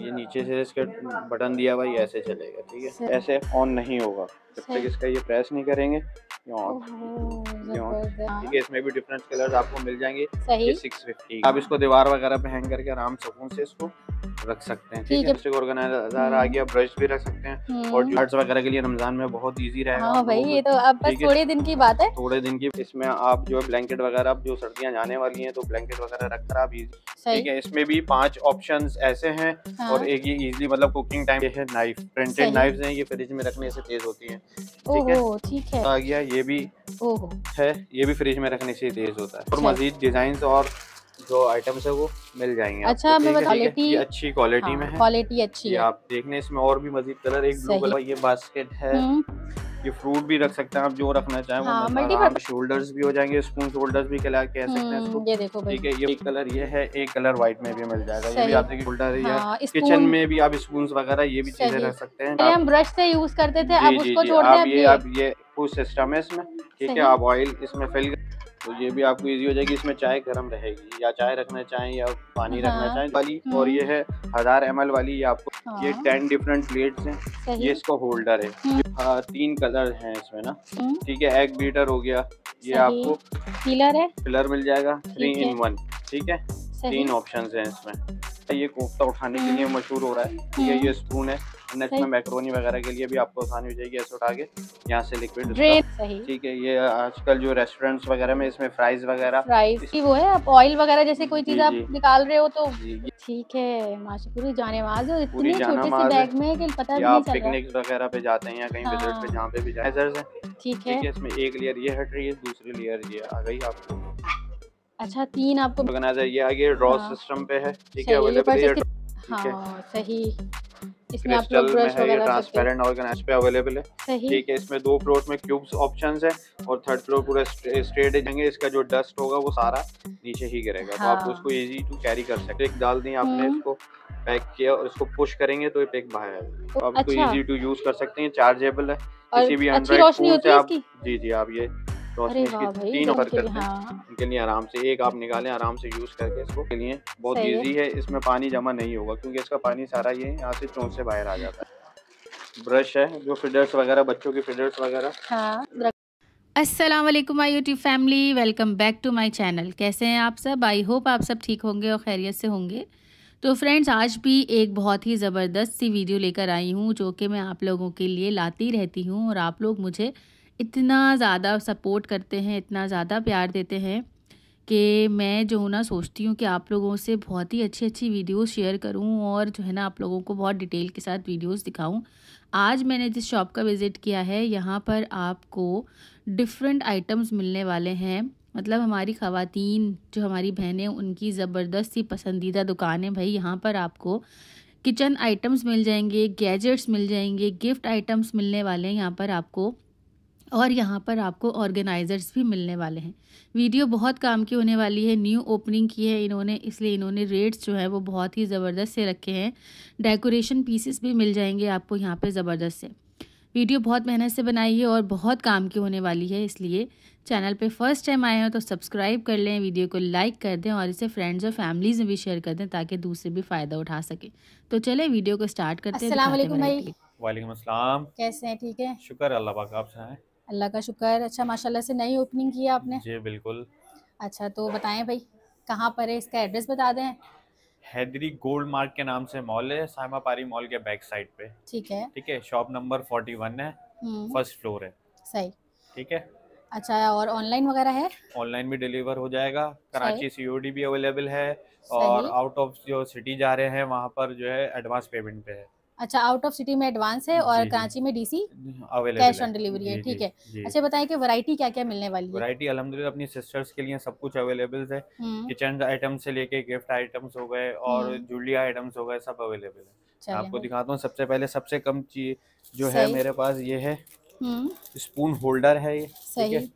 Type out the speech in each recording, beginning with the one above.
ये नीचे से इसके बटन दिया भाई, ऐसे चलेगा ठीक है, ऐसे ऑन नहीं होगा जब तक इसका ये प्रेस नहीं करेंगे ठीक है। इसमें भी डिफरेंट कलर्स आपको मिल जाएंगे, ये 650। आप इसको दीवार वगैरह पे हैंग करके आराम सुकून से इसको रख सकते हैं ठीक है। इससे ऑर्गेनाइजर आ गया, ब्रश भी रख सकते हैं और जूलर्स वगैरह के लिए रमजान में बहुत इजी रहेगा। हां भाई ये तो अब बस थोड़े दिन की बात है, थोड़े दिन की। इसमें आप जो है ब्लैंकेट वगैरह, आप जो सर्दियां जाने वाली हैं तो ब्लैंकेट वगैरह रख कर आप ठीक है। इसमें भी 5 ऑप्शंस ऐसे हैं और एक ये इजीली मतलब कुकिंग टाइम है नाइफ, प्रिंटेड नाइफ्स हैं, ये फ्रिज में रखने से तेज होती हैं ठीक है। ओह ठीक है आ गया, ये भी है, ये भी फ्रिज में रखने से तेज होता है। और मजीद डिजाइंस और जो आइटम्स है वो मिल जाएंगे। अच्छा मैं बता लेती हूं, ये अच्छी क्वालिटी में है, क्वालिटी अच्छी है। आप देखने इसमें और भी मजीद कलर, एक ब्लू कलर, ये बास्केट है, ये फ्रूट भी रख सकते हैं आप जो रखना चाहें वो। शोल्डर्स भी हो जाएंगे, स्पून शोल्डर्स भी कह सकते हैं इसको ये देखो ठीक है। ये एक कलर ये है, एक कलर व्हाइट में भी मिल जाएगा, ये भी आप देखिए शोल्डर है। किचन में भी आप स्पून वगैरह ये भी चीजें रख सकते हैं। हम ब्रश से यूज करते थे, अब उसको छोड़ दिया। आप ये कुछ सिस्टम है इसमें ठीक है। आप ऑयल इसमें फिल तो ये भी आपको इजी हो जाएगी। इसमें चाय गर्म रहेगी या चाय रखना चाहें या पानी रखना चाहें वाली। और ये है 1000 ml वाली, ये आपको ये 10 डिफरेंट प्लेट्स हैं। ये इसका होल्डर है, 3 कलर हैं इसमें ना ठीक है। एग बीटर हो गया, ये आपको फिलर है, फिलर मिल जाएगा 3 in 1 ठीक है। 3 ऑप्शंस हैं इसमें। ये कोफ्ता उठाने के लिए मशहूर हो रहा है ठीक है। ये स्पून है, नेक्स्ट में मैक्रोनी वगैरह के लिए भी आपको आसानी हो जाएगी, ऐसे उठा के यहाँ से लिक्विड ठीक है। ये आजकल जो रेस्टोरेंट्स वगैरह में इसमें फ्राइज वगैरह वो है। आप ऑयल वगैरह जैसे कोई चीज आप निकाल रहे हो तो ठीक है। माशा पूरी जानेमाज़ हो, इतने छोटे से बैग में कि पता नहीं चल रहा। आप पिकनिक वगैरह पे जाते हैं या कहीं विजिट पे जहाँ पे भी जाए ठीक है। इसमें एक लेयर ये हट रही है, दूसरी लेयर ये आ गई आपको। अच्छा 3 आपको ऑर्गेनाइजर ये आगे ड्रॉ सिस्टम पे है ठीक है। अवेलेबल है हाँ सही, इसमें आप ब्रश वगैरह ट्रांसपेरेंट ऑर्गेनाइजर पे अवेलेबल है ठीक है। इसमें 2 फ्लोर में क्यूब्स ऑप्शंस है और 3rd फ्लोर पूरा स्ट्रेट जाएंगे। इसका जो डस्ट होगा वो सारा नीचे ही गिरेगा, तो आप उसको इजी टू कैरी कर सकते हैं। एक डाल दी आपने, इसको पैक किया और इसको पुश करेंगे तो ये पैक बाहर आएगा। आप इसको इजी टू यूज कर सकते हैं, चार्जेबल है, किसी भी एंड्रॉइड आप जी जी आप ये इसकी 3 ऑफर करते हैं इनके लिए। आराम से एक आप निकालें, आराम से यूज करके इसको के लिए बहुत इजी है। इसमें पानी जमा नहीं होगा क्योंकि इसका पानी सारा ये यहाँ से चोंच से बाहर आ जाता है। ब्रश है जो फिडर्स वगैरह, बच्चों के फिडर्स वगैरह हाँ। अस्सलाम वालेकुम my YouTube family, welcome back to my channel. कैसे हैं आप सब? आई होप आप सब ठीक होंगे और खैरियत से होंगे। तो फ्रेंड्स आज भी एक बहुत ही ज़बरदस्त सी वीडियो लेकर आई हूँ जो कि मैं आप लोगों के लिए लाती रहती हूँ। और आप लोग मुझे इतना ज़्यादा सपोर्ट करते हैं, इतना ज़्यादा प्यार देते हैं कि मैं जो हूँ ना सोचती हूँ कि आप लोगों से बहुत ही अच्छी अच्छी वीडियोस शेयर करूँ और जो है ना आप लोगों को बहुत डिटेल के साथ वीडियोस दिखाऊँ। आज मैंने जिस शॉप का विज़िट किया है यहाँ पर आपको डिफरेंट आइटम्स मिलने वाले हैं। मतलब हमारी ख़वातीन जो हमारी बहनें उनकी ज़बरदस्त सी पसंदीदा दुकान है भाई। यहाँ पर आपको किचन आइटम्स मिल जाएंगे, गैजेट्स मिल जाएंगे, गिफ्ट आइटम्स मिलने वाले हैं यहाँ पर आपको। और यहाँ पर आपको ऑर्गेनाइज़र्स भी मिलने वाले हैं। वीडियो बहुत काम की होने वाली है। न्यू ओपनिंग की है इन्होंने, इसलिए इन्होंने रेट्स जो है वो बहुत ही ज़बरदस्त से रखे हैं। डेकोरेशन पीसेस भी मिल जाएंगे आपको यहाँ पे ज़बरदस्त से। वीडियो बहुत मेहनत से बनाई है और बहुत काम की होने वाली है, इसलिए चैनल पे फर्स्ट टाइम आए हो तो सब्सक्राइब कर लें, वीडियो को लाइक कर दें और इसे फ्रेंड्स और फैमिलीज़ में भी शेयर कर दें ताकि दूसरे भी फ़ायदा उठा सकें। तो चलें वीडियो को स्टार्ट करते हैं। वालेकुम अस्सलाम, कैसे हैं? ठीक है, शुक्र अल्लाह पाक, आप सुनाएं? अल्लाह का शुक्र। अच्छा माशाल्लाह से नई ओपनिंग की है आपने? जी बिल्कुल। अच्छा तो बताएं भाई कहाँ पर है, इसका एड्रेस बता दें। हैदरी गोल्ड मार्क के नाम से मॉल है, सामा पारी मॉल के बैक साइड पे ठीक है। ठीक है, शॉप नंबर 41 है, 1st फ्लोर है। सही ठीक है। अच्छा और ऑनलाइन वगैरह है? ऑनलाइन भी डिलीवर हो जाएगा, कराची COD भी अवेलेबल है और आउट ऑफ जो सिटी जा रहे हैं वहाँ पर जो है एडवांस पेमेंट पे है। अच्छा आउट ऑफ सिटी में एडवांस है और कराची में DC available, cash on delivery है ठीक है। अच्छा बताएं कि वैरायटी क्या क्या मिलने वाली है? वैरायटी अल्हम्दुलिल्लाह अपनी सिस्टर्स के लिए सब कुछ अवेलेबल है। किचन आइटम से लेके गिफ्ट आइटम्स हो गए और ज्वेलरी आइटम्स हो गए, सब अवेलेबल है। आपको दिखाता हूँ सबसे पहले, सबसे कम चीज जो है मेरे पास ये है, स्पून होल्डर है ये ठीक है।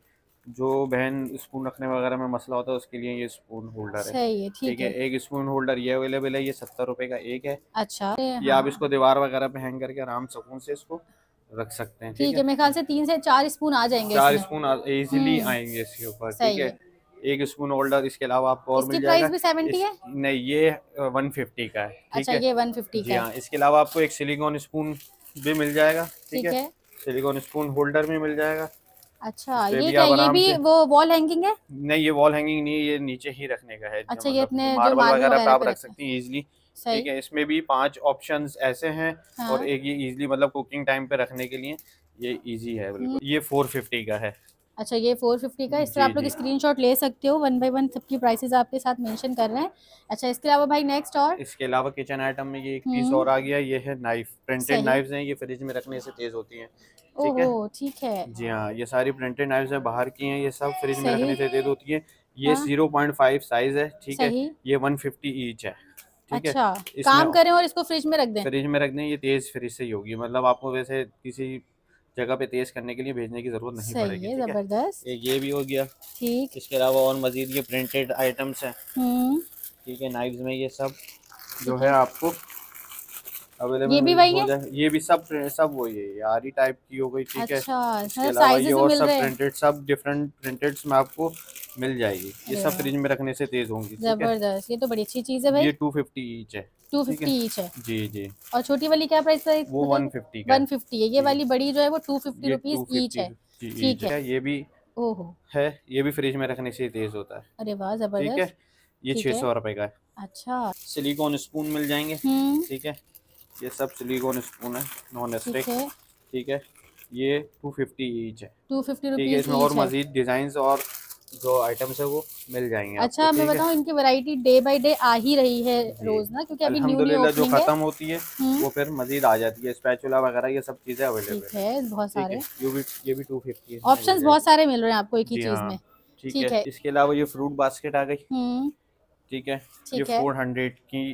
जो बहन स्पून रखने वगैरह में मसला होता है उसके लिए ये स्पून होल्डर है ठीक है। एक स्पून होल्डर ये अवेलेबल है, ये 70 रुपए का एक है। अच्छा ये हाँ। आप इसको दीवार वगैरह पे हैंग करके आराम सुकून से इसको रख सकते हैं ठीक है। मेरे ख्याल से 3 से 4 स्पून आ जाएंगे, 4 स्पून इजीली आएंगे इसके ऊपर ठीक है। एक स्पून होल्डर, इसके अलावा आपको और मिल जाएगा। प्राइस भी 70 है? नहीं, ये 150 का है। अच्छा, ये 150 का है। इसके अलावा आपको एक सिलिकॉन स्पून भी मिल जाएगा, ठीक है, सिलिकॉन स्पून होल्डर भी मिल जाएगा। अच्छा, ये क्या, ये भी वो वॉल हैंगिंग है? नहीं, ये वॉल हैंगिंग नहीं, ये नीचे ही रखने का है। अच्छा, ये अपने मार्बल वगैरह आप रख सकती हैं इजीली, ठीक है। इसमें भी 5 ऑप्शंस ऐसे हैं और एक ये इजीली मतलब कुकिंग टाइम पे रखने के लिए ये इजी है बिल्कुल। ये 450 का है। अच्छा, ये 450 का। इस तरह आप लोग स्क्रीनशॉट ले सकते हो, 1 बाय 1 सबकी प्राइसेस आपके साथ मेंशन कर रहे हैं। अच्छा, इसके अलावा भाई नेक्स्ट, और इसके अलावा किचन आइटम में ये एक पीस और आ गया, ये है नाइफ। प्रिंटेड नाइफ्स हैं, ये फ्रिज में रखने से तेज होती हैं, ठीक है, ठीक है जी हाँ। ये सारी प्रिंटेड नाइफ्स हैं, बाहर की हैं, ये सब फ्रिज में रखने से तेज होती हैं। ये 0.5 साइज है, ठीक है, ये 150 ईच है, ठीक है। काम करें और इसको फ्रिज में रख दें, ये तेज फ्रिज से ही होगी, मतलब आपको वैसे किसी जगह पे तेज करने के लिए भेजने की जरूरत नहीं पड़ेगी। जबरदस्त, ये भी हो गया, ठीक। इसके अलावा और मजीद ये प्रिंटेड आइटम्स हैं, ठीक है, नाइफ्स में ये सब जो है आपको अवेलेबल। ये भी वही है, ये भी सब वही है, आरी टाइप की हो गई, ठीक है। इसके अलावा ये और सब प्रिंटेड, सब डिफरेंट प्रिंटेड्स में आपको मिल जाएगी। ये सब फ्रिज में रखने से तेज होंगी। जबरदस्त, ये तो बड़ी अच्छी चीज है भाई। ये 250 ईच है, 250 ईच है जी जी। और छोटी वाली क्या प्राइस है? वो 150 का, 150 है। ये वाली बड़ी जो है वो 250 रुपीस ईच है, ठीक है। ये भी है, ये भी फ्रिज में रखने से तेज होता है। अरे वाह, जबरदस्त, ठीक है। ये 600 रुपए का है। अच्छा, सिलिकॉन स्पून मिल जाएंगे, ठीक है, ये सब सिलिकॉन स्पून है, नॉन स्टिक, ठीक है। ये 250 ईच है, 250 रुपीस। इसमें और मजीद डिजाइन और जो आइटम्स है वो मिल जाएंगे। अच्छा, मैं बताऊं, इनकी वैरायटी डे बाय डे आ ही रही है रोज ना, क्योंकि अभी अल्हम्दुलिल्लाह जो खत्म होती है वो फिर मजीद आ जाती है। स्पैचुला वगैरह ये सब चीजें अवेलेबल है, बहुत सारे। ये भी 250 ऑप्शंस बहुत सारे मिल रहे हैं आपको एक ही चीज में, ठीक है। इसके अलावा ये फ्रूट बास्केट आ गई, ठीक है, ये 400 की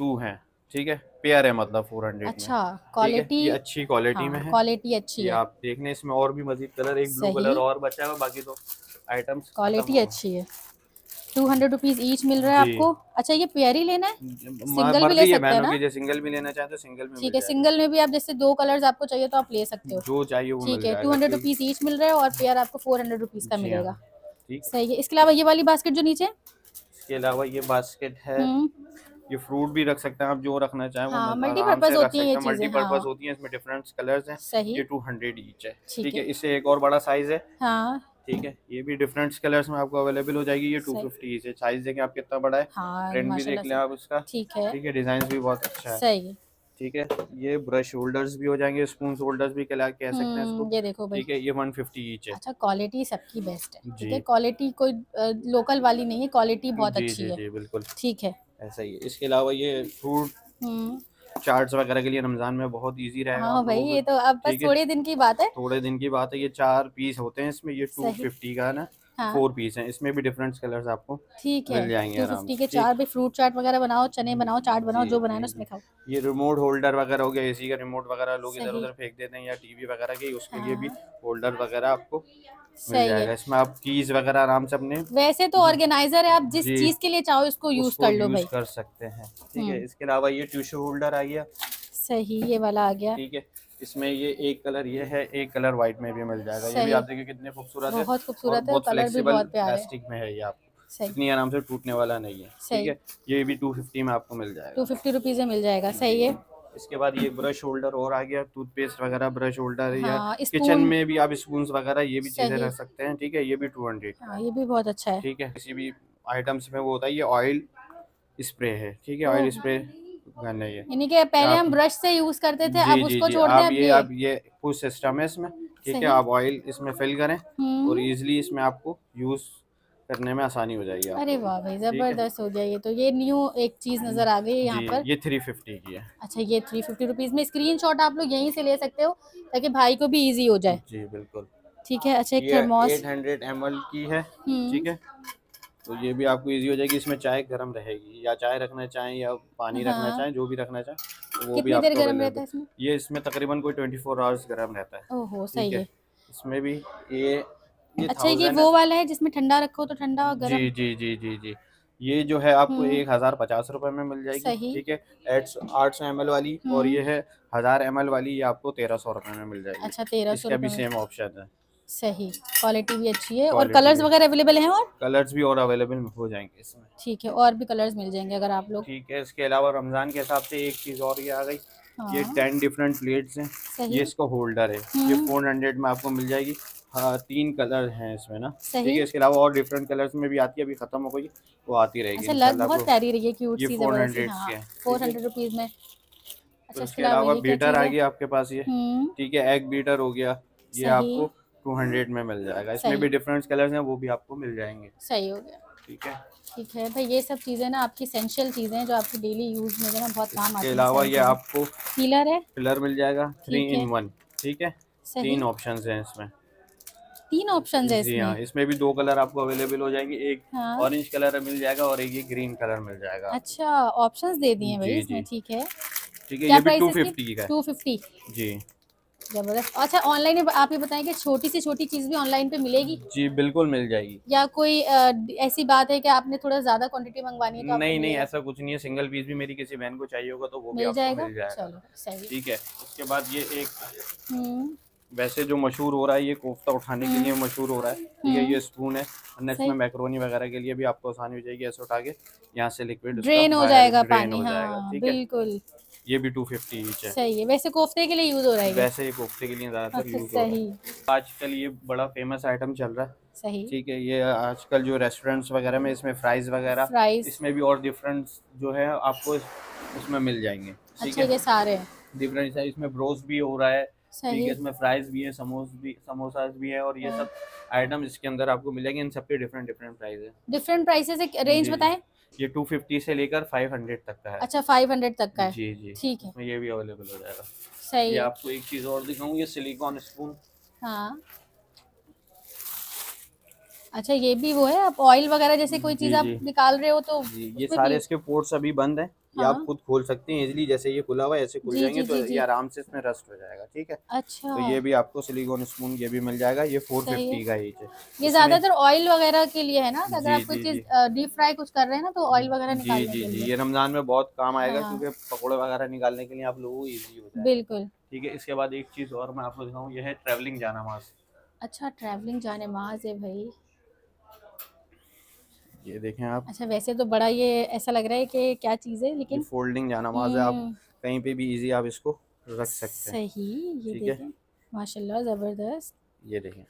2 है, ठीक है, पेयर है, मतलब 400। अच्छा, क्वालिटी अच्छी, क्वालिटी में है, क्वालिटी अच्छी है। आप देख लें, इसमें और भी मजीद कलर, एक ब्लू कलर और बचा है, बाकी तो आइटम्स क्वालिटी अच्छी है। 200 रुपीज ईच मिल रहा है आपको। अच्छा, ये पेयरी लेना है, सिंगल भी ले सकते हैं ना? जैसे सिंगल भी लेना चाहते हो सिंगल में, ठीक है, सिंगल में भी आप जैसे 2 कलर्स आपको चाहिए तो आप ले सकते हो, जो चाहिए वो, ठीक है। 200 रुपीज ईच मिल रहा है और पेयर आपको 400 रुपीज का मिलेगा, सही है। इसके अलावा ये वाली बास्केट जो नीचे, इसके अलावा ये बास्केट है, ये फ्रूट भी रख सकते हैं आप, जो रखना चाहें। मल्टीपर्पज होती है, मल्टीपर्पज होती है, इसमें डिफरेंट कलर्स हैं। ये 200 ईच है, ठीक है। इससे एक और बड़ा साइज है, ठीक है, ये भी डिफरेंट कलर्स में आपको अवेलेबल हो जाएगी। ये 250 है। साइज देखें आप कितना बड़ा है, प्रिंट भी देख लें आप इसका, ठीक है, ठीक है, डिजाइन भी बहुत अच्छा है, सही है, ठीक है। ये ब्रश होल्डर्स भी हो जाएंगे, स्पून होल्डर्स भी कह सकते हैं इसको, ये देखो भाई, ठीक है। ये 150 ईच है। अच्छा, क्वालिटी सबकी बेस्ट है, ठीक है, क्वालिटी कोई लोकल वाली नहीं है, क्वालिटी बहुत अच्छी है, बिल्कुल, ठीक है, ऐसा ही है। इसके अलावा ये फ्रूट चार्ट्स वगैरह के लिए रमजान में बहुत इजी रहेगा। हाँ भाई, ये तो अब बस थोड़े दिन की बात है, थोड़े दिन की बात है। ये 4 पीस होते हैं इसमें, ये 250 का ना, 4 पीस हैं। इसमें भी डिफरेंट कलर्स आपको मिल जाएंगे, 250 के 4 भी। फ्रूट चाट वगैरह बनाओ, चने बनाओ, चाट बनाओ, जो बनाना उसमें खाओ। ये रिमोट होल्डर वगैरह हो गया, एसी का रिमोट वगैरह लोग इधर उधर फेंक देते हैं, या टीवी वगैरह के, उसके लिए भी होल्डर वगैरह आपको मिल जाएगा। इसमें आप कीज वगैरह आराम से अपने, वैसे तो ऑर्गेनाइजर है, आप जिस चीज के लिए चाहो इसको यूज कर लो भाई, कर सकते हैं, ठीक है। इसके अलावा ये टिश्यू होल्डर आ गया, सही, ये वाला आ गया, ठीक है। इसमें ये एक कलर ये है, एक कलर व्हाइट में भी मिल जाएगा। ये भी आप देखिए कितने खूबसूरत है, बहुत खूबसूरत है, कलर भी बहुत प्यारा है, प्लास्टिक में है ये, आपको इतनी आराम से टूटने वाला नहीं है, ठीक है। ये भी 250 में आपको मिल जाएगा, 250 रुपीज में मिल जाएगा, सही है। इसके बाद ये ब्रश होल्डर और आ गया, टूथपेस्ट वगैरह ब्रश होल्डर, या किचन में भी आप स्पून वगैरह ये भी चीजें रख सकते हैं, ठीक है। ये भी 200, ये भी बहुत अच्छा है, ठीक है। किसी भी आइटम्स में वो होता है, ये ऑयल स्प्रे है, ठीक है, ऑयल स्प्रे नहीं है, यानी कि पहले हम ब्रश से यूज करते थे, अब उसको छोड़ दें। अब ये कुछ सिस्टम है इसमें, ठीक है। आप ऑयल इसमें फिल करें और इजीली इसमें आपको यूज करने में आसानी हो जाएगी। अरे वाह भाई, जबरदस्त हो गया ये तो। ये न्यू एक चीज नजर आ गई है यहाँ पर, ये 350 की है। अच्छा, ये 350 रुपीज में। स्क्रीनशॉट आप लोग यहीं से ले सकते हो ताकि भाई को भी इजी हो जाए, जी बिल्कुल, ठीक है। अच्छा, एक थर्मोस 800 ml की है, ठीक है, तो ये भी आपको इजी हो जाएगी। इसमें चाय गरम रहेगी, या चाय रखना चाहें या पानी रखना चाहें, जो भी रखना चाहें वो भी आपको गरम रहता है इसमें। ये इसमें तकरीबन कोई 24 आवर्स गरम रहता है। ओहो, सही है। इसमें भी ये अच्छा, ये वो वाला है जिसमें ठंडा रखो तो ठंडा और गरम, जी जी जी जी जी। ये जो है आपको 1050 रुपए में मिल जाएगी, ठीक है, 800 ml वाली। और ये है 1000 ml वाली, ये आपको 1300 रुपए में मिल जाएगी। अच्छा, 1300 रुपए। इसका भी सेम ऑप्शन है, सही, क्वालिटी भी अच्छी है और कलर्स वगैरह अवेलेबल हैं। और कलर्स भी और अवेलेबल हो जाएंगे इसमें। ठीक है, और भी कलर्स मिल जाएंगे अगर आप लोग। ठीक है, इसके अलावा रमजान के हिसाब से एक चीज और ये आ गई। हाँ। ये 10 डिफरेंट प्लेट्स हैं, ये इसका होल्डर है, ये 400 में आपको मिल जाएगी। हाँ, 3 कलर हैं इसमें ना। ठीक है, इसके अलावा और डिफरेंट कलर्स में भी आती है, अभी खत्म हो गई, वो आती रहेगी। अच्छा, बहुत प्यारी रही है, क्यूट सी है, 400 रुपीज में। अच्छा, इसके अलावा बीटर आ गया आपके पास ये। ठीक है, एग बीटर हो गया, ये आपको 200 में मिल जाएगा। इसमें भी डिफरेंट कलर्स हैं, वो भी आपको मिल जाएंगे। सही हो गया। ठीक है, ठीक है भाई, ये सब चीजें ना आपकी एसेंशियल चीजें हैं जो आपकी डेली यूज में जो ना बहुत काम आती है। इसके अलावा ये आपको पिलर है, पिलर मिल जाएगा 3 in 1। ठीक है, 3 ऑप्शंस हैं इसमें। 3 ऑप्शंस हैं इसमें। हां, इसमें भी 2 कलर आपको अवेलेबल हो जाएंगे, एक ऑरेंज कलर मिल जाएगा और एक ये ग्रीन कलर मिल जाएगा। अच्छा, ऑप्शंस दे दिए भाई इसमें। ठीक है, ठीक है, ये भी 250 का है। 250 जी, जबरदस्त। अच्छा, ऑनलाइन आप ये बताएं कि छोटी से छोटी चीज भी ऑनलाइन पे मिलेगी? जी बिल्कुल मिल जाएगी। या कोई ऐसी बात है कि आपने थोड़ा ज्यादा क्वांटिटी मंगवानी है तो? नहीं नहीं, ऐसा कुछ नहीं है, सिंगल पीस भी मेरी किसी बहन को चाहिए होगा तो वो भी आपको मिल जाएगा। चलो सही। ठीक है, उसके बाद ये एक वैसे जो मशहूर हो रहा है, ये कोफ्ता उठाने के लिए मशहूर हो रहा है। ठीक है, ये स्पून है, अन्य इसमें मैकरोनी वगैरह के लिए भी आपको आसानी हो जाएगी, ऐसे उठा के यहाँ से लिक्विड ड्रेन हो जाएगा पानी। ठीक है, बिल्कुल, ये भी 250 ईच है। सही है, वैसे कोफ्ते के लिए यूज हो रहा है, वैसे ये कोफ्ते के लिए ज्यादातर यूज हो रहा है। आजकल ये बड़ा फेमस आइटम चल रहा है। सही। ठीक है, ये आजकल जो रेस्टोरेंट्स वगैरह में इसमें फ्राइज वगैरह, इसमें भी और डिफरेंट जो है आपको उसमें मिल जाएंगे। अच्छा, ये सारे डिफरेंट साइज, इसमें ब्रोस्ट भी हो रहा है। ठीक है, इसमें फ्राइज भी है, समोसास भी है, और ये सब आइटम इसके अंदर आपको मिलेंगे। इन सबके डिफरेंट डिफरेंट प्राइस है। डिफरेंट प्राइसेस है, रेंज बताएं। ये 250 से लेकर 500 तक का है। अच्छा, 500 तक का है। जी जी, ठीक है, ये भी अवेलेबल हो जाएगा। सही। ये आपको एक चीज और दिखाऊंगी, ये सिलिकॉन स्पून। हाँ, अच्छा, ये भी वो है, आप ऑयल वगैरह जैसे कोई चीज आप निकाल रहे हो तो ये सारे इसके पोर्ट्स अभी बंद हैं। हाँ। आप खुद खोल सकते हैं इजीली, जैसे ये खुला हुआ है ऐसे खुल जाएंगे तो ये आराम से इसमें रस्ट हो जाएगा। ठीक है, अच्छा, तो ये भी आपको सिलिकॉन स्पून ये भी मिल जाएगा, ये 450 का ही है। ये ज्यादातर ऑयल वगैरह के लिए है ना, अगर आप कोई चीज डीप फ्राई कुछ कर रहे हैं ना तो ऑयल वगैरह निकालने के लिए। जी जी, ये रमजान में बहुत काम आएगा क्योंकि पकौड़े वगैरह निकालने के लिए आप लोगों को इजी हो जाएगा। बिल्कुल। ठीक है, इसके बाद एक चीज और मैं आपको दिखाऊँ, यह है ट्रैवलिंग जाना माज। अच्छा, ट्रैवलिंग जाने माज है भाई, ये देखें आप। अच्छा, वैसे तो बड़ा ये ऐसा लग रहा है कि क्या चीज है, लेकिन फोल्डिंग जानमाज़ है, आप कहीं पे भी इजी आप इसको रख सकते हैं। सही, ये देखें, माशाल्लाह जबरदस्त, ये देखें।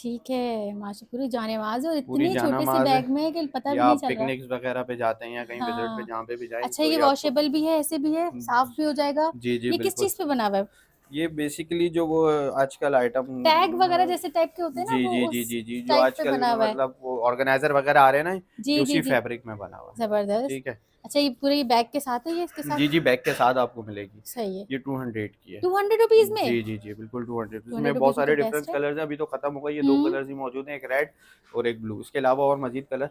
ठीक है, माशा, पूरी जानमाज़ है और इतनी छोटे से बैग में कि पता भी नहीं चल रहा। पिकनिक्स वगैरह पे जाते हैं या कहीं विजिट पे जहाँ पे भी जाएं। अच्छा, ये वॉशेबल भी है, ऐसे भी है, साफ भी हो जाएगा। जी जी, किस चीज पे बना हुआ है ये? बेसिकली जो वो आजकल आइटम टैग वगैरह जैसे टाइप के होते हैं ना। जी जी जी जी, जो आजकल मतलब वो ऑर्गेनाइजर वगैरह आ रहे हैं ना, जी उसी फैब्रिक में बना हुआ है। जबरदस्त। ठीक है, अच्छा, ये पूरे बैग के साथ है ये, इसके साथ? जी जी, बैग के साथ आपको मिलेगी। सही है, ये 200 की है, 200 रुपीज में। जी जी जी, बिल्कुल 200 में। बहुत सारे डिफरेंट कलर्स हैं, अभी तो खत्म हो गए, ये 2 कलर्स ही मौजूद हैं, एक रेड और एक ब्लू। इसके अलावा और मजीद कलर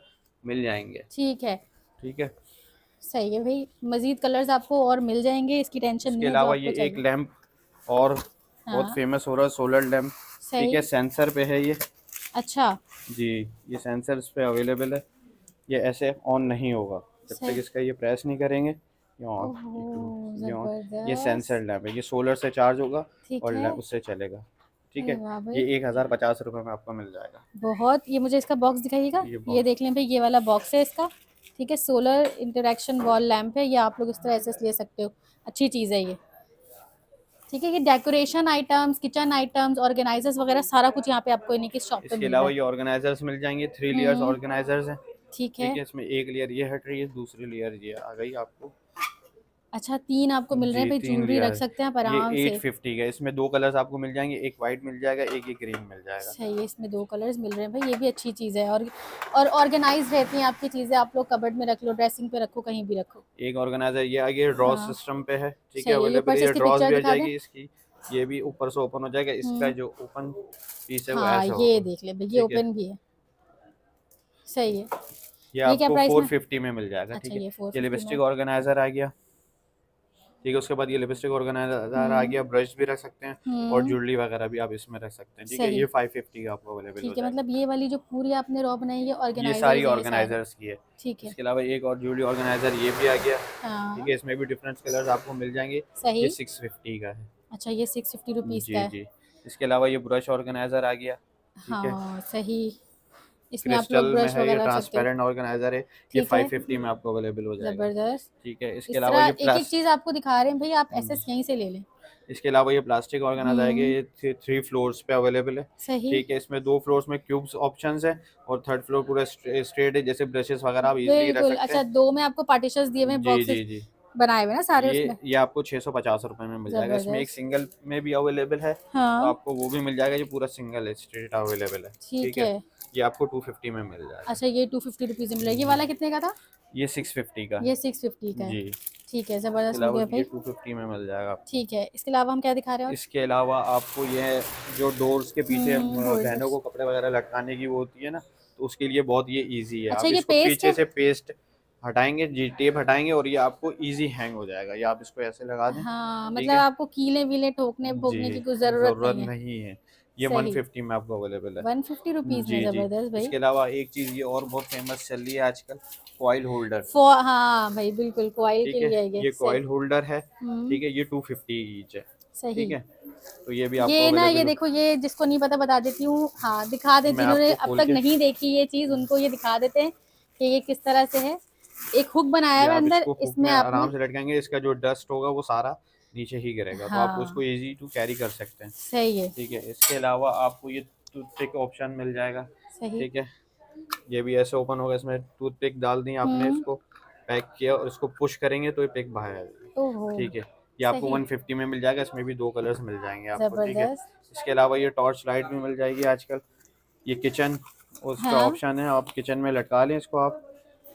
मिल जाएंगे। ठीक है, ठीक है, सही है भाई, मजीद कलर्स आपको और मिल जाएंगे, इसकी टेंशन नहीं। इसके अलावा ये एक लैम्प और बहुत फेमस हो रहा है, सोलर लैम्प। ठीक है, सेंसर पे है ये। अच्छा जी, ये सेंसर्स पे अवेलेबल है, ये ऐसे ऑन नहीं होगा जब तक इसका ये प्रेस नहीं करेंगे। ये सेंसर लैम्प है, ये सोलर से चार्ज होगा और उससे चलेगा। ठीक है, ये 1050 रुपए में आपको मिल जाएगा। बहुत, ये मुझे इसका बॉक्स दिखाइएगा, ये देख लें भाई, ये वाला बॉक्स है इसका। ठीक है, सोलर इंटरेक्शन वॉल लैम्प है, ये आप लोग इस तरह ऐसे ले सकते हो, अच्छी चीज है ये। ठीक है, ये decoration items, kitchen items, organisers वगैरह सारा कुछ यहाँ पे आपको इन्हीं की शॉप पे मिलेगा। इसके अलावा ये ऑर्गेनाइजर्स मिल जाएंगे, 3 लेयर्स ऑर्गेनाइजर्स हैं। ठीक है, इसमें एक लेयर ये हट रही है, दूसरी लेयर ये आ गई आपको। अच्छा, 3 आपको मिल रहे हैं, ज्वेलरी रख सकते हैं पर आराम से। ये 850 का, इसमें 2 कलर्स आपको मिल जाएंगे, एक व्हाइट मिल जाएगा, एक ये ग्रीन मिल जाएगा। सही है, इसमें 2 कलर्स मिल रहे हैं भाई, ये भी अच्छी चीज है और ऑर्गेनाइज रहती है आपकी चीजें, आप लोग कबर्ड में रख लो, ड्रेसिंग पे रखो, कहीं भी रखो। एक ऑर्गेनाइजर ये आगे ड्रॉ सिस्टम पे है। ठीक है, अवेलेबल है, ड्रॉ भी आ जाएगी इसकी, ये भी ऊपर से ओपन हो जाएगा, इसका जो ओपन पीस है वो ऐसा होगा। ये देख ले भाई, ये ओपन भी है। सही है, ये आपको 450 में मिल जाएगा। ठीक है, ये लिपस्टिक ऑर्गेनाइजर आ गया। ठीक है, उसके बाद ये लिपस्टिक ऑर्गेनाइजर आ गया, ब्रश भी रख सकते हैं और ज्वेलरी वगैरह भी आप इसमें रख सकते हैं। ठीक है, ये 550 का आपको अवेलेबल है। ठीक है, मतलब ये वाली जो पूरी आपने रॉ बनाई है ऑर्गेनाइजर, ये सारी ऑर्गेनाइजर्स की है। ठीक है, इसके अलावा एक और ज्वेलरी ऑर्गेनाइजर ये भी आ गया। ठीक है, इसमें भी डिफरेंट कलर्स आपको मिल जाएंगे, ये 650 का है। अच्छा ये 650 रुपीज़ का है। इसके अलावा ये ब्रश ऑर्गेनाइजर आ गया। हाँ सही, इसमें आप लोग ब्रश वगैरह ट्रांसपेरेंट ऑर्गेनाइजर है, ये 550 में आपको अवेलेबल हो जाएगा। जबरदस्त, ठीक है। इसके अलावा ये एक चीज आपको दिखा रहे हैं भाई, आप ऐसे यहीं से ले लें। इसके अलावा ये प्लास्टिक ऑर्गेनाइजर है, ये 3 फ्लोर्स पे अवेलेबल है, ठीक है। इसमें 2 फ्लोर्स में क्यूब्स ऑप्शंस है और 3rd फ्लोर पूरा स्ट्रेट है, जैसे ब्रशेस वगैरह आप इजीली रख सकते हैं। अच्छा 2 में आपको पार्टीशंस दिए हुए बॉक्सेस बनाए हुए ना सारे, उसमें ये आपको 650 रुपए में मिल जाएगा। इसमें एक सिंगल में भी अवेलेबल है, तो आपको वो भी मिल जाएगा, ये पूरा सिंगल स्ट्रेट अवेलेबल है, ठीक है। ये आपको 250 में मिल जाएगा। अच्छा ये 250 रुपीज में मिलेगा। ये वाला कितने का था? ये 650 का, ये 650 का जी, ठीक है। जबरदस्त भाई, 250 में मिल जाएगा, ठीक है। इसके अलावा हम क्या दिखा रहे हैं? इसके अलावा आपको ये जो डोर्स के पीछे बहनों को कपड़े वगैरह लटकाने की वो होती है ना, तो उसके लिए बहुत ये इजी है। आप इसको पीछे से पेस्ट हटाएंगे जी, टेप हटाएंगे और ये आपको इजी हैंग हो जाएगा। ये आप इसको ऐसे लगा दें। हाँ, मतलब आपको कीले वीले ठोकने भोकने की कोई जरूरत नहीं है। ये 150 में आपको अवेलेबल है, 150 रुपीज में। जबरदस्त भाई। इसके अलावा एक चीज ये और बहुत फेमस चल रही है आजकल, कॉइल होल्डर। हाँ भाई बिल्कुल, कॉइल के लिए ये कॉइल होल्डर है, ठीक है। ये 250 ईच है, ठीक है। तो ये भी आपको ये ना, ये देखो, ये जिसको नहीं पता बता देती हूँ। हाँ दिखा देती, जिन्होंने अब तक नहीं देखी ये चीज उनको ये दिखा देते हैं कि ये किस तरह से है। एक हुक बनाया है अंदर, इसमें आप आराम से लटकाएंगे, इसका जो डस्ट होगा वो सारा नीचे ही गिरेगा। हाँ। तो आप उसको इजी टू कैरी कर सकते हैं, सही है, ठीक है। इसके अलावा आपको ये टूथपिक ऑप्शन मिल जाएगा, ठीक है। ये भी ऐसे ओपन होगा, इसमें टूथपिक डाल दी आपने, इसको पैक किया और इसको पुश करेंगे तो ये पिक बाहर आएगा, ठीक है। ये आपको 150 में मिल जाएगा। इसमें भी 2 कलर्स मिल जाएंगे आपको, ठीक है। इसके अलावा ये टॉर्च लाइट भी मिल जाएगी आजकल। ये किचन उसका ऑप्शन है, आप किचन में लटका लें इसको, आप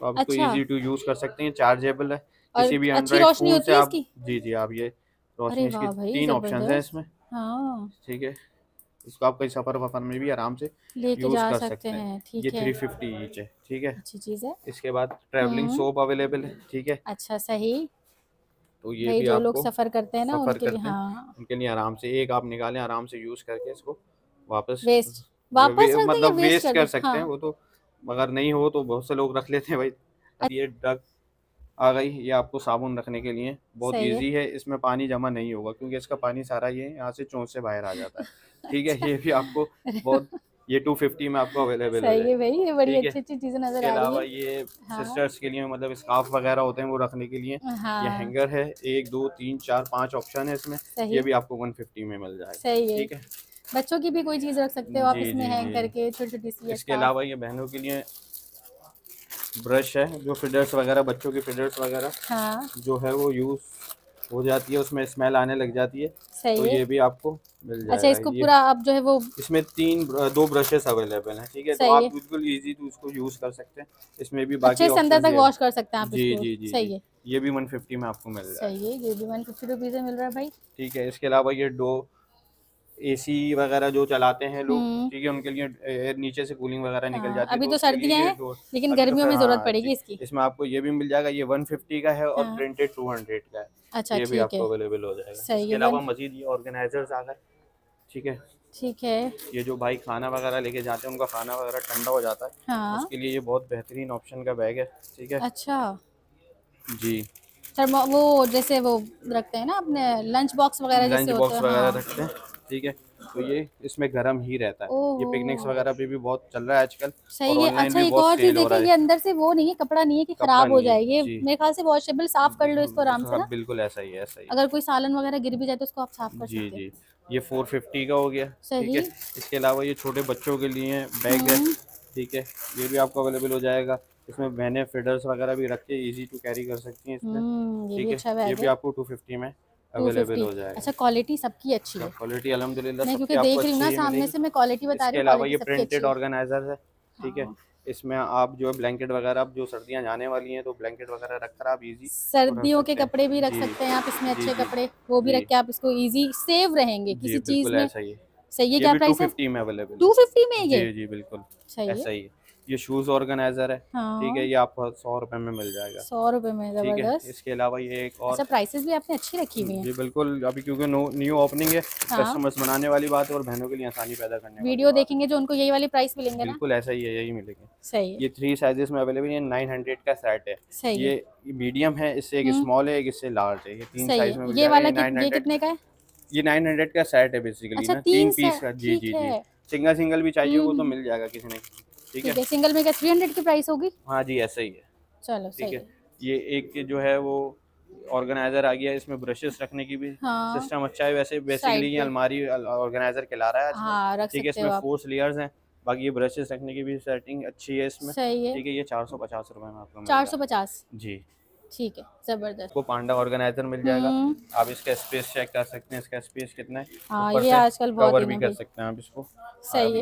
तो आपको इजी टू यूज कर सकते हैं। चार्जेबल है, किसी भी एंड्रॉइड फोन से आप जी आप ये रोशनी इसकी 3 ऑप्शन है इसमें, ठीक है। इसको आप कहीं सफर वफर में भी आराम से यूज कर सकते हैं, ठीक है। ये 350 ईच है, ठीक है, अच्छी चीज है। इसके बाद ट्रैवलिंग सोप अवेलेबल है, ठीक है। अच्छा सही, तो ये भी आपको लोग सफर करते हैं ना, उनके लिए आराम से एक आप निकालें, आराम से यूज करके इसको वापस मतलब वेस्ट कर सकते हैं। वो तो मगर नहीं हो तो बहुत से लोग रख लेते हैं भाई। ये डक आ गई, ये आपको साबुन रखने के लिए बहुत इजी है। इसमें पानी जमा नहीं होगा क्योंकि इसका पानी सारा ये यहाँ से चोंच से बाहर आ जाता है, ठीक है। ये भी आपको बहुत ये 250 में आपको अवेलेबल है। सही है भाई, ये बड़ी अच्छी-अच्छी चीजें नजर आ रही है। ये सिस्टर्स के लिए मतलब स्कार्फ वगैरह होते हैं वो रखने के लिए, ये हैंगर है। 1 2 3 4 5 ऑप्शन है इसमें, ये भी आपको 150 में मिल जाएगा, ठीक है। बच्चों की भी कोई चीज रख सकते हो आप इसमें हैंग करके, छोटी-छोटी सी। इसके अलावा ये बहनों के लिए ब्रश है, जो फिडर्स वगैरह बच्चों की फिडर्स वगैरह जो है वो यूज हो जाती है, उसमें स्मेल आने लग जाती है, तो ये भी आपको मिल जाएगा। अच्छा इसको पूरा आप जो है वो इसमें 2 ब्रशेस अवेलेबल हैं, ठीक है। तो आप बिल्कुल इजी तो उसको यूज कर सकते हैं। इसमें भी बाकी अच्छे अंदर तक वॉश कर सकते हैं आप इसको, जी जी सही है। ये भी 150 में आपको मिल रहा है, सही है। ये भी 150 रुपीज में मिल रहा है भाई, ठीक है। इसके अलावा ये AC वगैरह जो चलाते हैं लोग, ठीक है, उनके लिए एयर नीचे से कूलिंग वगैरह निकल जाती है। अभी तो सर्दियां हैं लेकिन गर्मियों में जरूरत पड़ेगी इसकी। इसमें आपको ये भी मिल जाएगा, ये 150 का है और प्रिंटेड 200 का है। अच्छा ये भी आपको अवेलेबल हो जाएगा। इसके अलावा मजीद ये ऑर्गेनाइजर्स आ गए, ठीक है, ठीक है। ये जो भाई खाना वगैरह लेके जाते हैं, उनका खाना वगैरह ठंडा हो जाता है, उसके लिए ये बहुत बेहतरीन ऑप्शन का बैग है, ठीक है। अच्छा जी सर, वो जैसे वो रखते हैं ना अपने लंच बॉक्स वगैरह, लंच बॉक्स वगैरह रखते हैं, ठीक है। तो ये इसमें गरम ही रहता है। ये पिकनिक्स वगैरह पे भी बहुत चल रहा है आजकल। सही है। अच्छा एक और चीज देखिए, ये अंदर से वो नहीं है, कपड़ा नहीं है कि खराब हो जाए। ये मेरे ख्याल से वॉशेबल, साफ कर लो इसको आराम से ना, बिल्कुल ऐसा ही है, ऐसा ही। अगर कोई सालन वगैरह गिर भी जाए तो उसको आप साफ कर सकते हैं। जी जी, ये 450 का हो गया, ठीक है। इसके अलावा ये छोटे बच्चों के लिए बैग है, ठीक है, ये भी आपको अवेलेबल हो जाएगा। इसमें बहने फिडर्स वगैरह भी रख के इजी टू कैरी कर सकती है इसमें, ठीक है। ये भी आपको 250 में अवेलेबल हो जाएगा। अच्छा क्वालिटी सबकी अच्छी है, क्वालिटी अल्हम्दुलिल्लाह सबकी, क्योंकि देख रही हूं ना सामने से मैं, क्वालिटी बता रही हूं। इसके अलावा ये प्रिंटेड ऑर्गेनाइजर है, ठीक है। इसमें आप जो है ब्लैंकेट वगैरह, आप जो सर्दियां जाने वाली हैं तो ब्लैंकेट वगैरह रखकर आप इजी सर्दियों के कपड़े भी रख सकते हैं आप इसमें, अच्छे कपड़े वो भी रख के आप इसको इजी सेव रहेंगे किसी चीज में। सही है। क्या प्राइस है? 250 में अवेलेबल, 250 में। ये जी जी बिल्कुल सही है। ये शूज ऑर्गेनाइजर है, ठीक है, ये आपको 100 रुपए में मिल जाएगा, 100 रुपए में, जबरदस्त। इसके अलावा ये एक और प्राइसेस भी आपने अच्छी रखी हुई है। जी बिल्कुल, अभी क्योंकि न्यू ओपनिंग है, कस्टमर्स बनाने वाली बात है और बहनों के लिए आसानी पैदा करने वीडियो देखेंगे जो उनको यही वाली प्राइस मिलेंगे, बिल्कुल ऐसा ही है, यही मिलेंगे, सही है। ये 3 साइजेस में अवेलेबल है। 900 का सेट है, ये मीडियम है, इससे एक स्मॉल है, एक इससे लार्ज है, ये 3 साइज में। ये वाला कितने का है? ये 900 का सेट है बेसिकली ना, 3 पीस का। जी जी जी, सिंगल सिंगल भी चाहिए वो तो मिल जाएगा किसी ने। ठीक है, सिंगल में क्या 300 की प्राइस होगी? हाँ जी ऐसा ही है। चलो ठीक है। ये एक जो है वो ऑर्गेनाइजर आ गया, इसमें ब्रशेस रखने की भी सिस्टम अच्छा है। वैसे बेसिकली ये अलमारी ऑर्गेनाइजर कहला रहा है। ठीक है, इसमें 4 लेयर्स हैं। बाकी ये ब्रशेस रखने की भी सेटिंग अच्छी है इसमें। ठीक है, ये 450 रुपए में आपको 450 जी। ठीक है, जबरदस्त। को पांडा ऑर्गेनाइजर मिल जाएगा। आप इसका स्पेस चेक कर सकते हैं, इसका स्पेस कितना है। ये आजकल बहुत कवर भी कर सकते हैं आप इसको,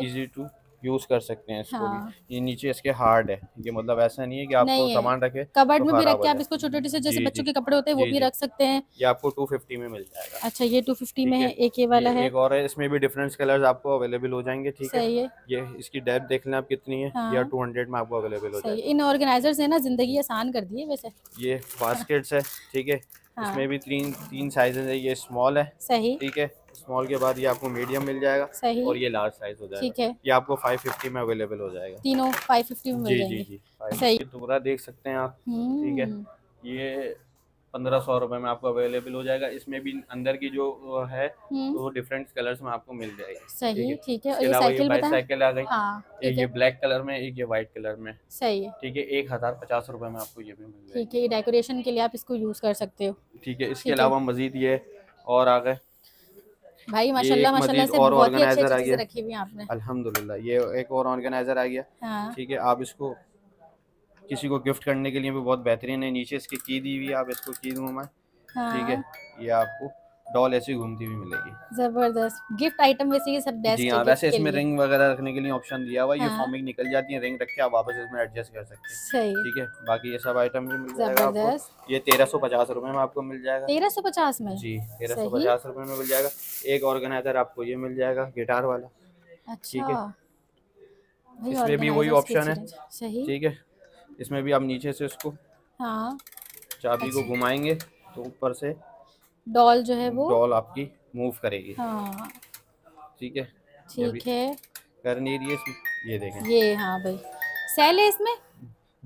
इजी टू यूज कर सकते हैं इसको भी। ये नीचे इसके हार्ड है, ये मतलब ऐसा नहीं है कि आपको सामान रखे कबर्ड में भी रख के आप इसको छोटे से जैसे बच्चों के कपड़े होते हैं वो भी रख सकते हैं। ये आपको 250 में मिल जाएगा। अच्छा, ये 250 में है। एक ये वाला है, एक और है। इसमें भी डिफरेंट कलर्स आपको अवेलेबल हो जाएंगे। ठीक है, ये इसकी डेप्थ देख लें आप कितनी है। ये 200 में आपको अवेलेबल हो जाएगी। इन ऑर्गेनाइजर्स ने ना जिंदगी आसान कर दी है। वैसे ये बास्केट्स है, ठीक है, इसमें भी 3 साइजेस है। ये स्मॉल है, सही ठीक है। स्मॉल के बाद ये आपको मीडियम मिल जाएगा, सही, और ये लार्ज साइज हो जाएगा। ठीक है, ये आपको 550 में अवेलेबल हो जाएगा। तीनों 550 में मिल जाएंगे। जी जी जी, सही। दोबारा देख सकते हैं आप। ठीक है, ये 1500 रुपए में आपको अवेलेबल हो जाएगा। इसमें भी अंदर की जो है वो डिफरेंट कलर्स में आपको मिल जाएगी। सही ठीक है। और ये साइकिल आ गई, एक ये ब्लैक कलर में, एक ये व्हाइट कलर में। सही है ठीक है। 1050 रुपए में आपको ये भी मिल जाएगा। ठीक है, ये डेकोरेशन के लिए आप इसको यूज कर सकते हो। ठीक है, इसके अलावा मजीद ये और आ गए भाई, माशाल्लाह माशाल्लाह से बहुत ही अच्छी चीजें रखी हुई आपने, अल्हम्दुलिल्लाह। ये एक और ऑर्गेनाइजर आ गया, ठीक है। आप इसको किसी को गिफ्ट करने के लिए भी बहुत बेहतरीन है। नीचे इसकी की दी हुई, आप इसको की दूं मैं। ठीक है, ये आपको डॉल ऐसी घूमती हुई मिलेगी। जबरदस्त गिफ्ट आइटम वैसे ये सब बेस्ट है। वैसे इसमें रिंग वगैरह रखने के लिए ऑप्शन दिया हुआ है। ये फॉर्मिंग निकल जाती है, रिंग रख के आप वापस इसमें एडजस्ट कर सकते हैं। सही ठीक है। बाकी ये सब आइटम भी मिल जाएगा आपको। ये 1350 रुपए में आपको मिल जाएगा। 1350 में जी, 1350 रुपए में मिल जाएगा। एक ऑर्गेनाइजर आपको ये मिल जाएगा, गिटार वाला। ठीक है, इसमें भी वही ऑप्शन है। ठीक है, इसमें भी आप नीचे से इसको चाबी को घुमाएंगे तो ऊपर से डॉल जो है वो डॉल आपकी मूव करेगी। ठीक है ठीक है, कर नहीं रही है इसमें। ये देखें ये, हाँ भाई सेल है इसमें।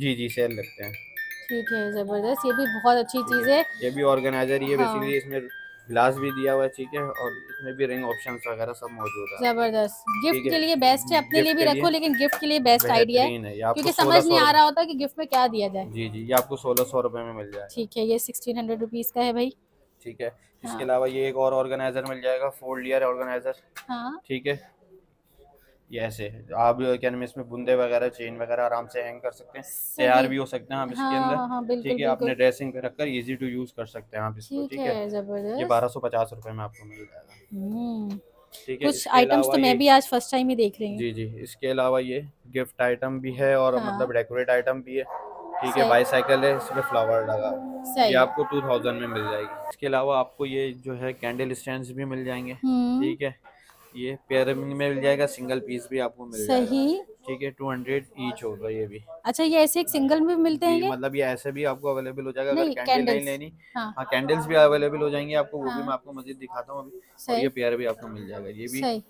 जी जी सेल लगते हैं। ठीक है, जबरदस्त। ये भी बहुत अच्छी चीज है। ये भी ऑर्गेनाइजर ही है बेसिकली। इसमें ग्लास भी दिया हुआ है, ठीक है, और इसमें भी रिंग ऑप्शंस वगैरह सब मौजूद है। जबरदस्त गिफ्ट के लिए बेस्ट है। अपने लिए भी रखो, लेकिन गिफ्ट के लिए बेस्ट आइडिया है, क्योंकि समझ नहीं आ रहा होता कि गिफ्ट में क्या दिया जाए। जी जी, ये आपको 1600 रुपए में मिल जाएगा। ठीक है, ये 1600 रुपीज का है भाई। ठीक है, इसके अलावा ये एक और ऑर्गेनाइजर मिल जाएगा, 4 लेयर ऑर्गेनाइजर। ठीक है, ये ऐसे आप क्या नाम है इसमें बुंदे वगैरह चेन वगैरह आराम से हैंग कर सकते हैं, तैयार भी हो सकते हैं आप इसके अंदर। ठीक है, आपने ड्रेसिंग पे रखकर इजी टू यूज कर सकते हैं आप इसको। ठीक है, जबरदस्त। ये 1250 रुपए में आपको मिल जाएगा। ठीक है, कुछ आइटम्स तो मैं भी आज फर्स्ट टाइम ही देख रही हूँ। जी जी, इसके अलावा ये गिफ्ट आइटम भी है और मतलब डेकोरेट आइटम भी है। ठीक है, बाईसाइकिल है, इसमें फ्लावर लगा, ये आपको 2000 में मिल जाएगी। इसके अलावा आपको ये जो है कैंडल स्टैंड्स भी मिल जाएंगे। ठीक है, ये पेयरिंग में मिल जाएगा, सिंगल पीस भी आपको मिल जाएगा। सही ठीक है, 200 ईच होगा ये भी। अच्छा, ये ऐसे एक सिंगल में मिलते हैं, मतलब ये ऐसे भी आपको अवेलेबल हो जाएगा। अगर कैंडल नहीं लेनी, हाँ कैंडल्स भी अवेलेबल हो जाएंगी आपको, वो भी मैं आपको मजीद दिखाता हूँ अभी। और ये पेयर भी आपको मिल जाएगा। ये भी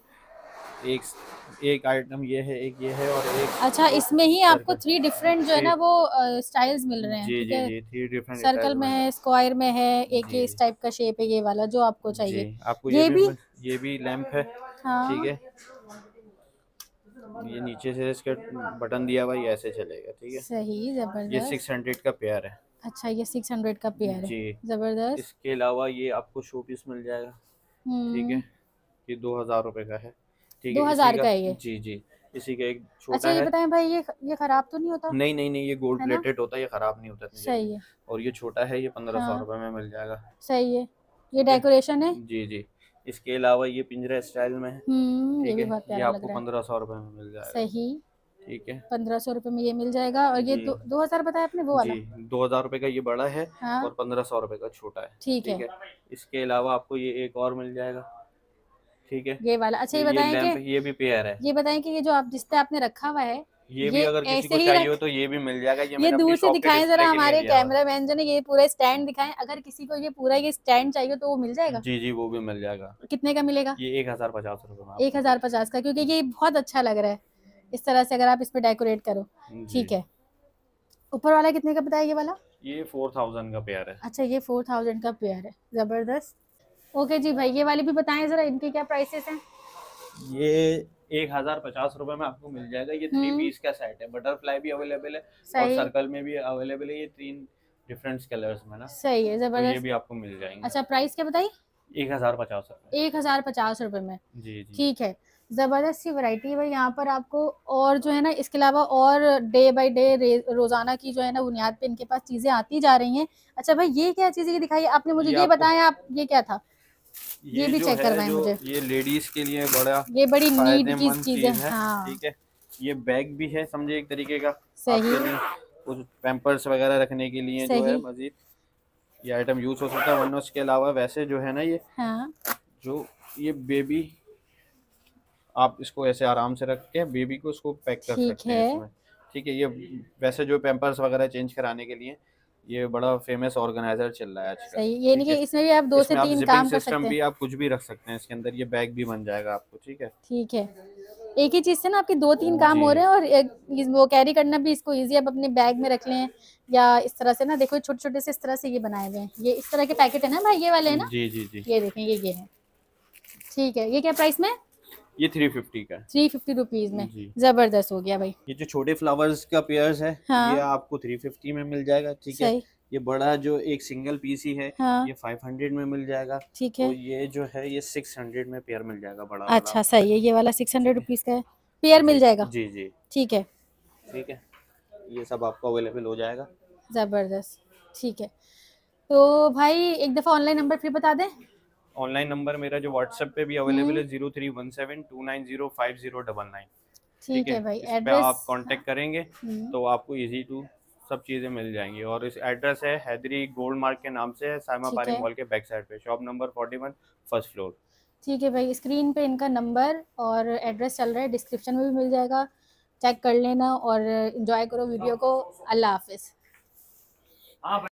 एक आइटम ये है, एक ये है और एक। अच्छा, इसमें ही आपको 3 डिफरेंट जो है ना वो स्टाइल्स मिल रहे हैं। जी जी, 3 डिफरेंट सर्कल में है, स्क्वायर में है, एक इस टाइप का शेप है ये वाला जो आपको चाहिए। आपको ये भी लैंप है। ठीक है, ये नीचे से इसका बटन दिया हुआ, ये ऐसे चलेगा। ठीक है, सही जबरदस्त। ये 600 का पेयर है। अच्छा, ये 600 का पेयर है, जबरदस्त। इसके अलावा ये आपको शो पीस मिल जाएगा। ठीक है, ये 2000 रुपए का है। 2000 का है ये। जी जी, इसी का एक छोटा। अच्छा, ये बताएं भाई, ये खराब तो नहीं होता? नहीं नहीं नहीं, ये गोल्ड प्लेटेड होता है, ये खराब नहीं होता। सही है। और ये छोटा है, ये 1500 रुपए में मिल जाएगा। सही है, ये डेकोरेशन है। जी जी, इसके अलावा ये पिंजरा स्टाइल में है। ठीक है, ये आपको 1500 रुपए में मिल जाएगा। सही ठीक है, 1500 रुपए में ये मिल जाएगा। और ये 2000 बताया आपने वो वाला? 2000 रुपए का ये बड़ा है और 1500 रुपए का छोटा है। ठीक है, इसके अलावा आपको ये एक और मिल जाएगा। ठीक है, ये वाला। अच्छा, ये बताएं कि ये भी पेयर है। ये बताएं कि ये जो आप जिससे आपने रखा हुआ है ये भी अगर किसी को चाहिए हो तो ये भी मिल जाएगा। ये दूर से दिखाएं जरा, हमारे कैमरामैन जो ने ये पूरा स्टैंड दिखाएं। अगर किसी को ये पूरा ये स्टैंड चाहिए तो वो मिल जाएगा। जी जी, वो भी मिल जाएगा। कितने का मिलेगा? ये 1050 रुपए, 1050 का, क्योंकि ये बहुत अच्छा लग रहा है इस तरह से, अगर आप इस पे डेकोरेट करो। ठीक है, ऊपर वाला कितने का बताया ये वाला? ये 4000 का पेयर है। अच्छा, ये 4000 का पेयर है, जबरदस्त। ओके जी भाई, ये वाली भी बताएं जरा, इनके क्या प्राइसेस हैं? ये 1050 रुपए में आपको मिल जाएगा। ये 3 पीस का सेट है, बटरफ्लाई भी अवेलेबल है और सर्कल में भी अवेलेबल है। ये 3 डिफरेंट कलर्स में ना, सही है, जबरदस्त। तो ये भी आपको मिल जाएंगे। अच्छा, प्राइस क्या बताई? 1050 रुपए। 1050 रुपए में जी, ठीक है, जबरदस्त सी वैरायटी है भाई यहाँ पर आपको। और जो है ना, इसके अलावा और डे बाय डे रोजाना की जो है ना बुनियाद पे इनके पास चीजें आती जा रही हैं। अच्छा भाई, ये क्या चीजें दिखाई आपने मुझे, ये बताया आप, ये क्या था? ये भी चेक करवाएं मुझे। ये लेडीज के लिए बड़ा, ये बड़ी नीड की चीज है, ठीक है। ये बैग भी है, समझे, एक तरीके का, सही, कुछ पैम्पर्स वगैरह रखने के लिए जो है मजीद ये आइटम यूज हो सकता है। वरना उसके अलावा वैसे जो है ना ये, हाँ, जो ये बेबी, आप इसको ऐसे आराम से रख के बेबी को उसको पैक कर सकते हैं इसमें, ठीक है। ये वैसे जो पैम्पर्स वगैरह चेंज कराने के लिए ये बड़ा फेमस ऑर्गेनाइजर चल रहा है आजकल। यानी कि इसमें भी आप 2 से 3 काम कर सकते हैं। भी आप कुछ भी रख सकते हैं इसके अंदर, ये बैग भी बन जाएगा आपको, ठीक है। ठीक है, एक ही चीज से ना आपके 2-3 काम हो रहे हैं और वो कैरी करना भी इसको इजी है। आप अपने बैग में रख लें या इस तरह से ना, देखो छोटे छोटे से इस तरह से ये बनाए हुए हैं, ये इस तरह के पैकेट है ना भाई, ये वाले है ना, जी जी जी, ये देखें, ये है, ठीक है। ये क्या प्राइस में? ये 350 का, 350 रुपीज में, जबरदस्त हो गया भाई। ये जो छोटे फ्लावर्स का पेयर्स है, हाँ, ये आपको 350 में मिल जाएगा, ठीक है। ये बड़ा जो एक सिंगल पीस ही है, हाँ, ये 500 में मिल जाएगा, ठीक है। तो ये जो है ये 600 में पेयर मिल जाएगा, बड़ा। अच्छा, सही है, ये वाला 600 रुपीज का पेयर मिल जाएगा, जी जी, ठीक है, ठीक है। ये सब आपको अवेलेबल हो जाएगा, जबरदस्त, ठीक है। तो भाई एक दफा ऑनलाइन नंबर फिर बता दें। ऑनलाइन नंबर मेरा जो व्हाट्सएप पे भी अवेलेबल है, 0317290509, ठीक है भाई। एड्रेस आप कांटेक्ट करेंगे तो आपको इजी टू सब चीजें मिल जाएंगी। और इस एड्रेस है हैदरी गोल्ड मार्क के नाम से, साइमापारी मॉल के बैक साइड पे, शॉप नंबर 41 1st फ्लोर, ठीक है भाई। स्क्रीन पे इनका नंबर और एड्रेस चल रहा है, डिस्क्रिप्शन में भी मिल जाएगा, चेक कर लेना और एंजॉय करो वीडियो को। अल्लाह हाफिज।